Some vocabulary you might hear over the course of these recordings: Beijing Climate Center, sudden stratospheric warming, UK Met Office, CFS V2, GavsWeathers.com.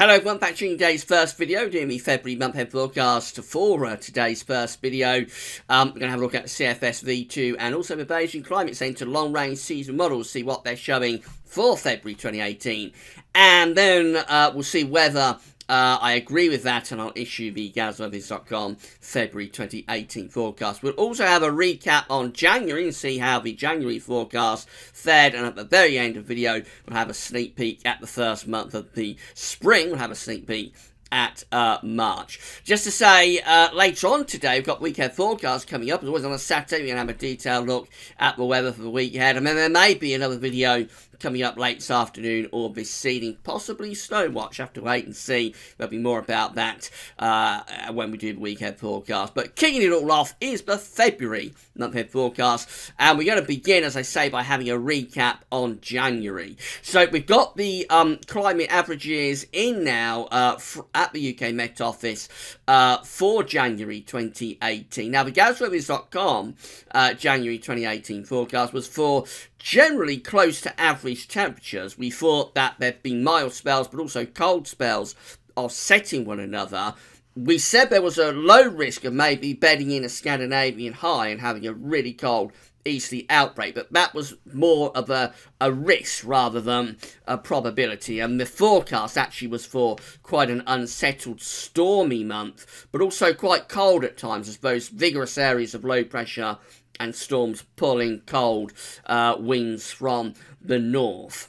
Hello everyone, back to today's first video, doing the February month-end broadcast for today's first video. We're going to have a look at the CFS V2 and also the Beijing Climate Center long-range season models, see what they're showing for February 2018. And then we'll see whether I agree with that, and I'll issue the GavsWeathers.com February 2018 forecast. We'll also have a recap on January and see how the January forecast fared. And at the very end of the video, we'll have a sneak peek at the first month of the spring. We'll have a sneak peek at March. Just to say, later on today, we've got weekend forecast coming up. As always on a Saturday, we're going to have a detailed look at the weather for the week ahead. And then there may be another video coming up late this afternoon or this evening, possibly snow watch. Have to wait and see. There'll be more about that when we do the weekend forecast. But kicking it all off is the February month-end forecast, and we're going to begin, as I say, by having a recap on January. So we've got the climate averages in now at the UK Met Office for January 2018. Now the GavsWeathers.com January 2018 forecast was for generally close to average temperatures. We thought that there'd be mild spells but also cold spells offsetting one another. We said there was a low risk of maybe bedding in a Scandinavian high and having a really cold easterly outbreak, but that was more of a risk rather than a probability. And the forecast actually was for quite an unsettled, stormy month, but also quite cold at times, as those vigorous areas of low pressure and storms pulling cold winds from the north.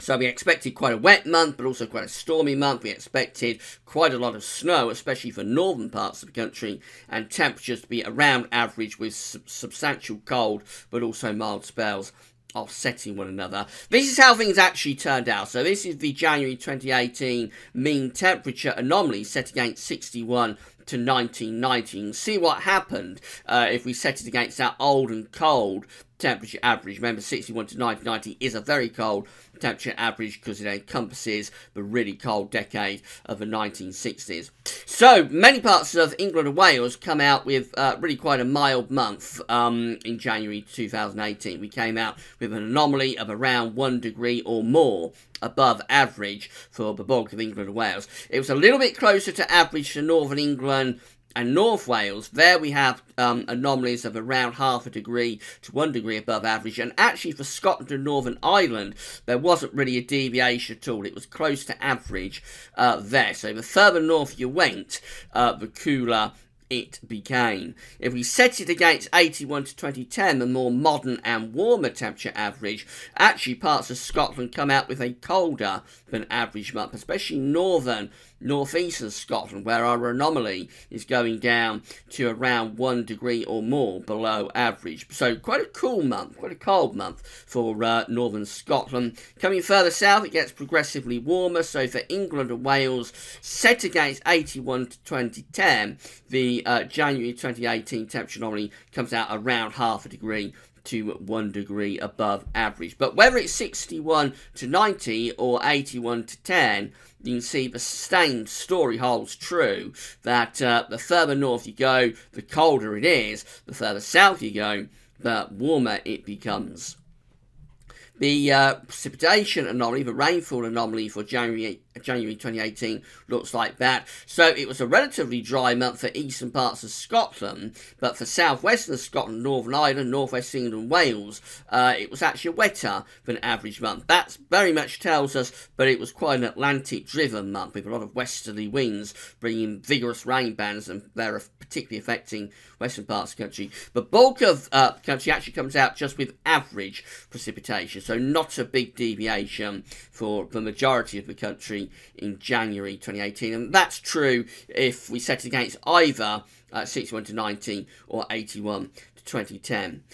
So we expected quite a wet month, but also quite a stormy month. We expected quite a lot of snow, especially for northern parts of the country, and temperatures to be around average with substantial cold, but also mild spells offsetting one another. This is how things actually turned out. So this is the January 2018 mean temperature anomaly set against 61 to 1990. You can see what happened if we set it against that old and cold temperature average. Remember, 61 to 1990 is a very cold temperature average because it encompasses the really cold decade of the 1960s. So many parts of England and Wales come out with really quite a mild month in January 2018. We came out with an anomaly of around 1 degree or more above average for the bulk of England and Wales. It was a little bit closer to average for northern England and North Wales. There we have anomalies of around 0.5 degree to 1 degree above average. And actually for Scotland and Northern Ireland, there wasn't really a deviation at all. It was close to average there. So the further north you went, the cooler it became. If we set it against 81 to 2010, the more modern and warmer temperature average, actually parts of Scotland come out with a colder than average month, especially northern, northeastern Scotland, where our anomaly is going down to around 1 degree or more below average. So quite a cool month, quite a cold month for northern Scotland. Coming further south, it gets progressively warmer. So for England and Wales, set against 81 to 2010, the January 2018 temperature anomaly comes out around 0.5 degree to 1 degree above average. But whether it's 61 to 90 or 81 to 10, you can see the same story holds true, that the further north you go, the colder it is. The further south you go, the warmer it becomes. The precipitation anomaly, the rainfall anomaly for January 2018 looks like that. So it was a relatively dry month for eastern parts of Scotland, but for southwestern Scotland, Northern Ireland, northwest England and Wales, it was actually wetter than average month. That very much tells us that it was quite an Atlantic-driven month, with a lot of westerly winds bringing vigorous rain bands, and they're particularly affecting western parts of the country. The bulk of the country actually comes out just with average precipitation, so not a big deviation for the majority of the country in January 2018, and that's true if we set it against either 61 to 90 or 81 to 2010.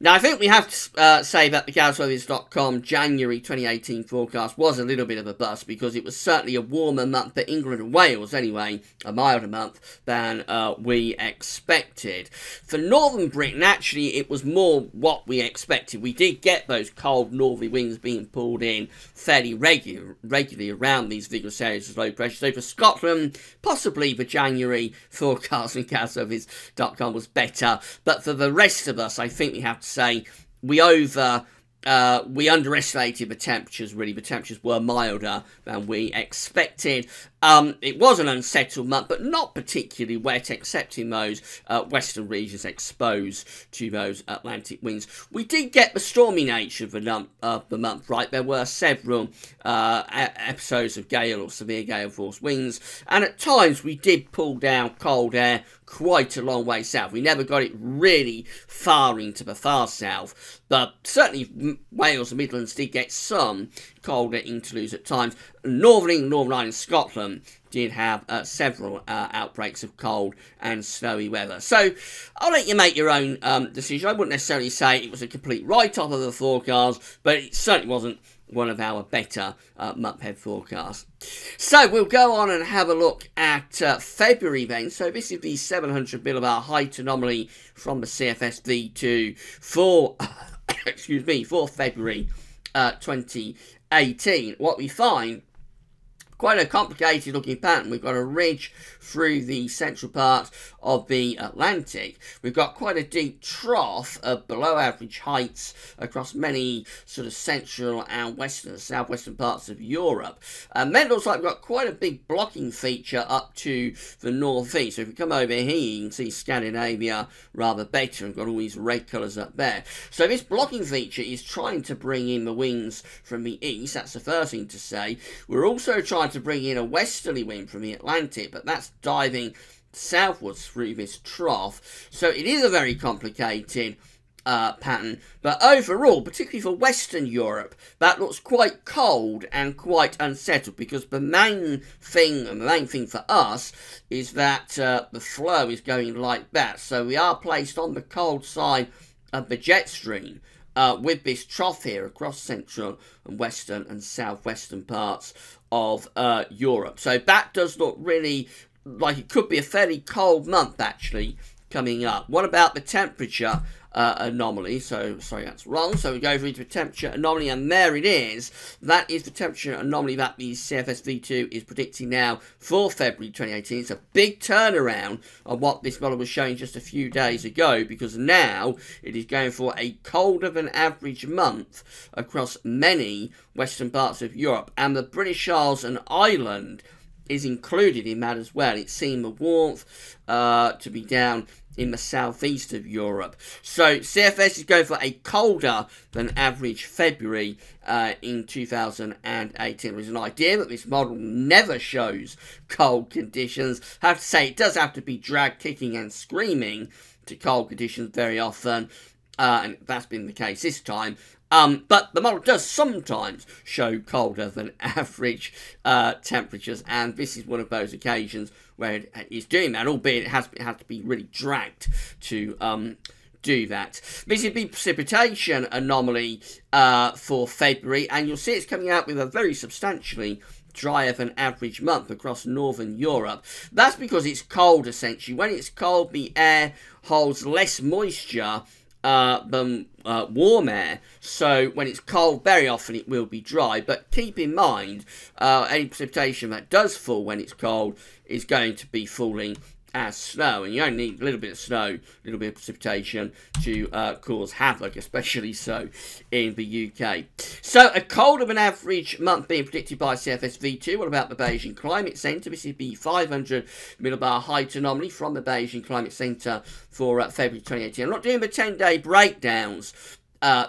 Now I think we have to say that the GavsWeathers.com January 2018 forecast was a little bit of a bust, because it was certainly a warmer month for England and Wales anyway, a milder month than we expected. For Northern Britain, actually it was more what we expected. We did get those cold northerly winds being pulled in fairly regularly around these vigorous areas of low pressure. So for Scotland, possibly the January forecast and GavsWeathers.com was better, but for the rest of us, I think we have to say we over We underestimated the temperatures, really. The temperatures were milder than we expected. It was an unsettled month, but not particularly wet, except in those western regions exposed to those Atlantic winds. We did get the stormy nature of the month right. There were several episodes of gale or severe gale force winds, and at times we did pull down cold air quite a long way south. We never got it really far into the far south, but certainly Wales and Midlands did get some colder interludes at times. Northern England, Northern Ireland, Scotland did have several outbreaks of cold and snowy weather. So I'll let you make your own decision. I wouldn't necessarily say it was a complete write-off of the forecast, but it certainly wasn't one of our better month-ahead forecasts. So we'll go on and have a look at February then. So this is the 700 millibar height anomaly from the CFS V2 for, excuse me, for February 2018. What we find, quite a complicated looking pattern. We've got a ridge through the central part of the Atlantic. We've got quite a deep trough of below average heights across many sort of central and western, southwestern parts of Europe. And then it looks like we've got quite a big blocking feature up to the northeast. So if we come over here, you can see Scandinavia rather better. We've got all these red colours up there. So this blocking feature is trying to bring in the winds from the east. That's the first thing to say. We're also trying to bring in a westerly wind from the Atlantic, but that's diving southwards through this trough. So it is a very complicated pattern, but overall, particularly for Western Europe, that looks quite cold and quite unsettled, because the main thing, and the main thing for us, is that the flow is going like that. So we are placed on the cold side of the jet stream with this trough here across central and western and southwestern parts of Europe. So that does look really like it could be a fairly cold month actually coming up. What about the temperature anomaly? So, sorry, that's wrong. So we go through to the temperature anomaly, and there it is. That is the temperature anomaly that the CFS V2 is predicting now for February 2018. It's a big turnaround on what this model was showing just a few days ago, because now it is going for a colder than average month across many western parts of Europe, and the British Isles and Ireland is included in that as well. It's seen the warmth to be down in the southeast of Europe. So CFS is going for a colder than average February in 2018. There's an idea that this model never shows cold conditions. I have to say, it does have to be dragged kicking and screaming to cold conditions very often, and that's been the case this time. But the model does sometimes show colder than average temperatures, and this is one of those occasions where it is doing that, albeit it has to be really dragged to do that. This is the precipitation anomaly for February, and you'll see it's coming out with a very substantially drier than average month across northern Europe. That's because it's cold, essentially. When it's cold, the air holds less moisture than warm air, so when it's cold, very often it will be dry. But keep in mind, any precipitation that does fall when it's cold is going to be falling as snow, and you only need a little bit of snow, a little bit of precipitation to cause havoc, especially so in the UK. So a colder than average month being predicted by CFS V2. What about the Beijing Climate Center? This is the 500 millibar height anomaly from the Beijing Climate Center for February 2018. I'm not doing the 10-day breakdowns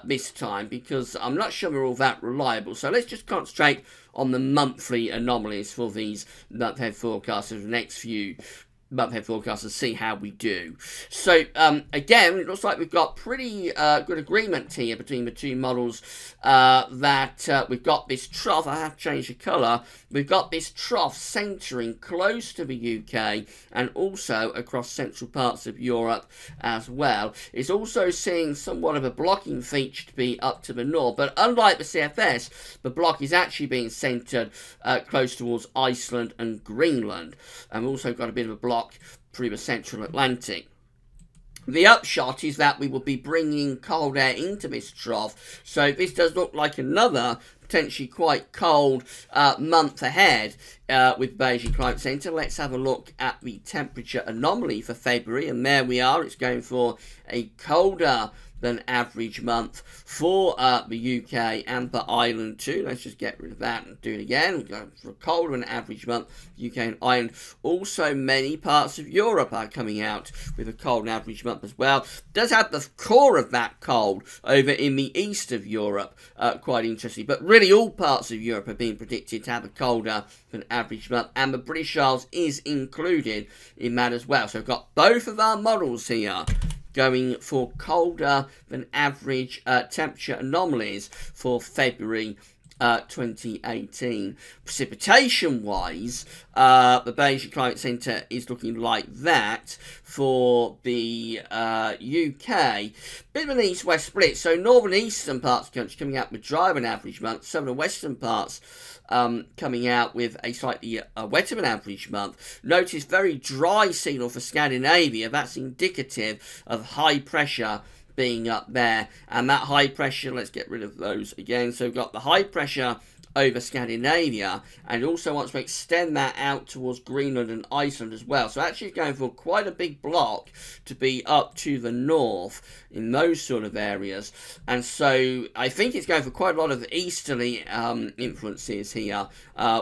this time, because I'm not sure they're all that reliable. So let's just concentrate on the monthly anomalies for these month-ahead forecasts for the next few month-ahead forecast and see how we do. So again, it looks like we've got pretty good agreement here between the two models that we've got this trough. I have changed the colour. We've got this trough centering close to the UK and also across central parts of Europe as well. It's also seeing somewhat of a blocking feature to be up to the north, but unlike the CFS, the block is actually being centred close towards Iceland and Greenland, and we've also got a bit of a block through the central Atlantic. The upshot is that we will be bringing cold air into this trough, so this does look like another potentially quite cold month ahead with Beijing Climate Center. Let's have a look at the temperature anomaly for February, and there we are. It's going for a colder than average month for the UK and for Ireland too. Let's just get rid of that and do it again. We're going for a colder than average month, UK and Ireland. Also, many parts of Europe are coming out with a cold and average month as well. It does have the core of that cold over in the east of Europe, quite interesting. But really, all parts of Europe are being predicted to have a colder than average month, and the British Isles is included in that as well. So we've got both of our models here going for colder than average temperature anomalies for February 2018. Precipitation-wise, the Beijing Climate Center is looking like that for the UK. Bit of an east-west split, so northern eastern parts of the country coming out with drier than average month, southern and western parts coming out with a slightly wetter than average month. Notice very dry signal for Scandinavia. That's indicative of high pressure being up there, and that high pressure, let's get rid of those again. So we've got the high pressure over Scandinavia, and also wants to extend that out towards Greenland and Iceland as well. So actually going for quite a big block to be up to the north in those sort of areas. And so I think it's going for quite a lot of easterly influences here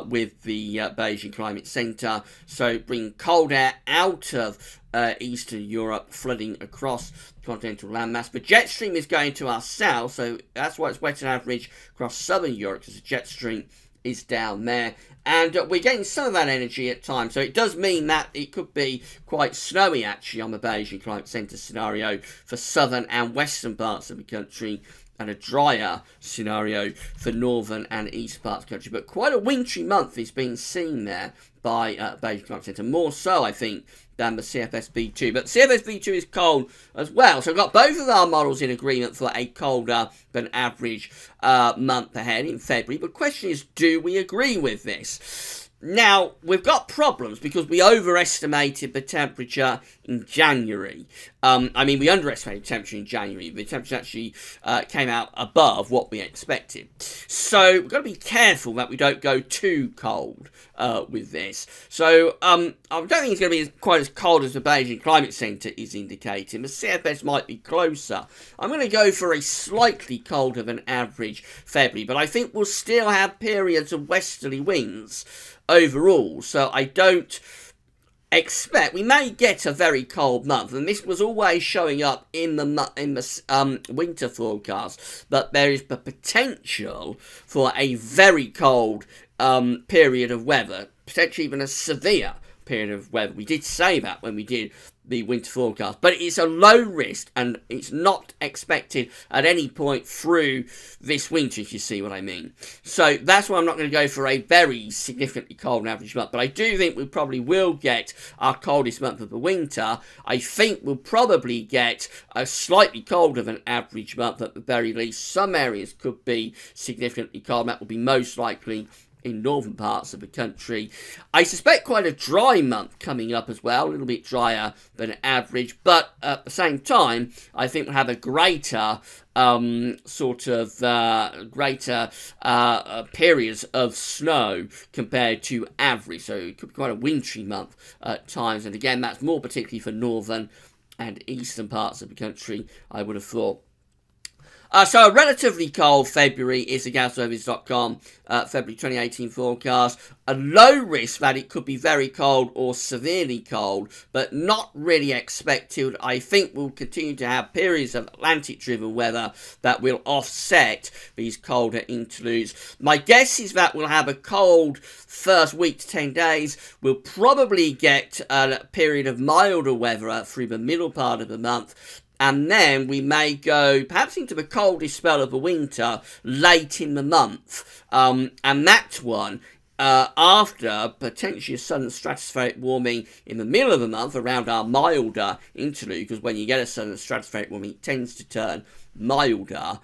with the Beijing Climate Center. So bringing cold air out of Eastern Europe, flooding across continental landmass. The jet stream is going to our south, so that's why it's wet on average across southern Europe, because the jet stream is down there. And we're getting some of that energy at times, so it does mean that it could be quite snowy, actually, on the Beijing Climate Center scenario for southern and western parts of the country, and a drier scenario for northern and east parts of the country. But quite a wintry month is being seen there by Beijing Climate Center, more so, I think, than the CFS V2. But CFS V2 is cold as well. So we've got both of our models in agreement for a colder than average month ahead in February. But the question is, do we agree with this? Now, we've got problems because we overestimated the temperature in January. I mean, we underestimated the temperature in January. The temperature actually came out above what we expected. So we've got to be careful that we don't go too cold with this. So I don't think it's going to be quite as cold as the Beijing Climate Center is indicating. The CFS might be closer. I'm going to go for a slightly colder than average February, but I think we'll still have periods of westerly winds overall, so I don't expect we may get a very cold month, and this was always showing up in the winter forecast, but there is the potential for a very cold period of weather, potentially even a severe period of weather. We did say that when we did the winter forecast, but it's a low risk, and it's not expected at any point through this winter, if you see what I mean. So that's why I'm not going to go for a very significantly cold and average month, but I do think we probably will get our coldest month of the winter. I think we'll probably get a slightly colder than average month at the very least. Some areas could be significantly cold. That will be most likely in northern parts of the country. I suspect quite a dry month coming up as well, a little bit drier than average, but at the same time, I think we'll have a greater periods of snow compared to average, so it could be quite a wintry month at times, and again, that's more particularly for northern and eastern parts of the country, I would have thought. So a relatively cold February is the GavsWeathers.com February 2018 forecast. A low risk that it could be very cold or severely cold, but not really expected. I think we'll continue to have periods of Atlantic-driven weather that will offset these colder interludes. My guess is that we'll have a cold first week to 10 days. We'll probably get a period of milder weather through the middle part of the month. And then we may go perhaps into the coldest spell of the winter late in the month. And that's one after potentially a sudden stratospheric warming in the middle of the month around our milder interlude, because when you get a sudden stratospheric warming, it tends to turn milder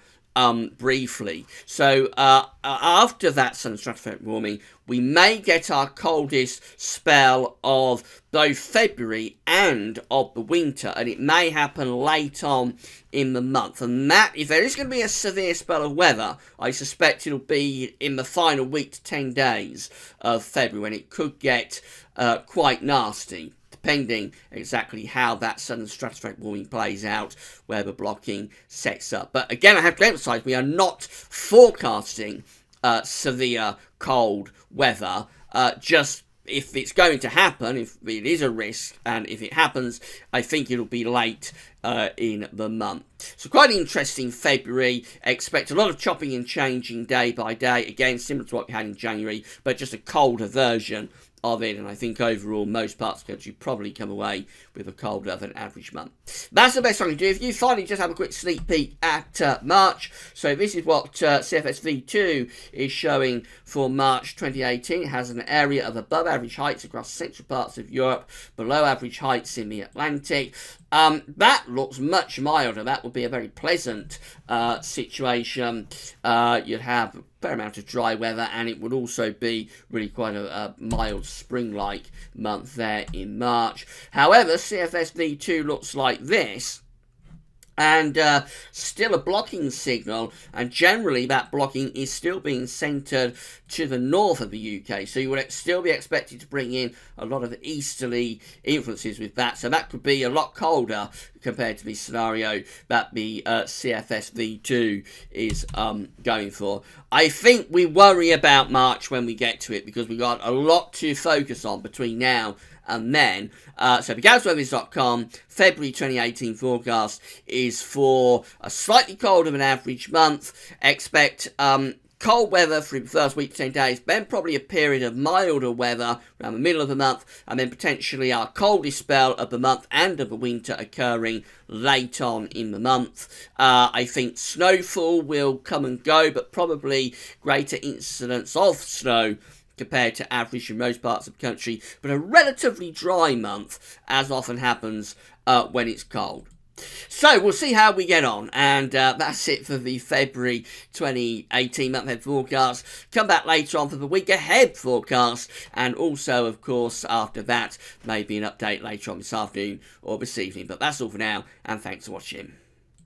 briefly. So after that sudden stratospheric warming, we may get our coldest spell of both February and of the winter, and it may happen late on in the month. And that, if there is going to be a severe spell of weather, I suspect it'll be in the final week to 10 days of February, when it could get quite nasty. depending exactly how that sudden stratospheric warming plays out, where the blocking sets up. But again, I have to emphasize, we are not forecasting severe cold weather. Just if it's going to happen, if it is a risk, and if it happens, I think it'll be late in the month. So quite an interesting February. Expect a lot of chopping and changing day by day, again similar to what we had in January, but just a colder version of it, and I think overall most parts of the country probably come away with a colder than average month. That's the best I can do. If you finally just have a quick sneak peek at March, so this is what CFS V2 is showing for March 2018. It has an area of above average heights across central parts of Europe, below average heights in the Atlantic. That looks much milder. That would be a very pleasant situation. You'd have a fair amount of dry weather, and it would also be really quite a mild spring-like month there in March. However, CFS V2 looks like this, and still a blocking signal, and generally that blocking is still being centred to the north of the UK, so you would still be expected to bring in a lot of easterly influences with that, so that could be a lot colder compared to the scenario that the CFS V2 is going for. I think we worry about March when we get to it, because we've got a lot to focus on between now and then. So GavsWeathers.com February 2018 forecast is for a slightly colder than average month. Expect cold weather for the first week to 10 days, then probably a period of milder weather around the middle of the month, and then potentially our coldest spell of the month and of the winter occurring late on in the month. I think snowfall will come and go, but probably greater incidence of snow compared to average in most parts of the country, but a relatively dry month, as often happens when it's cold. So we'll see how we get on, and that's it for the February 2018 month ahead forecast. Come back later on for the week ahead forecast, and also of course after that maybe an update later on this afternoon or this evening. But that's all for now, and thanks for watching.